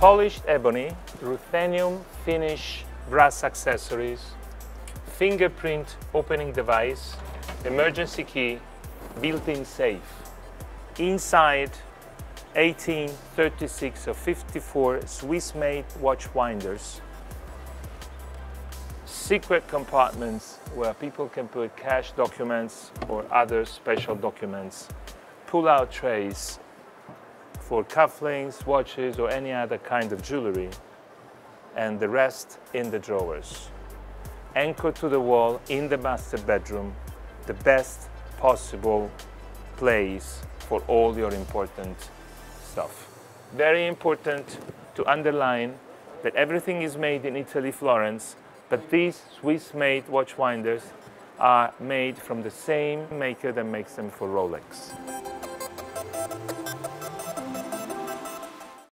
polished ebony, ruthenium finish brass accessories, fingerprint opening device, emergency key, built-in safe. Inside 18, 36 or 54 Swiss-made watch winders, secret compartments where people can put cash documents or other special documents, pull-out trays for cufflinks, watches or any other kind of jewelry, and the rest in the drawers. Anchored to the wall in the master bedroom, the best possible place for all your important stuff. Very important to underline that everything is made in Italy, Florence, but these Swiss-made watch winders are made from the same maker that makes them for Rolex.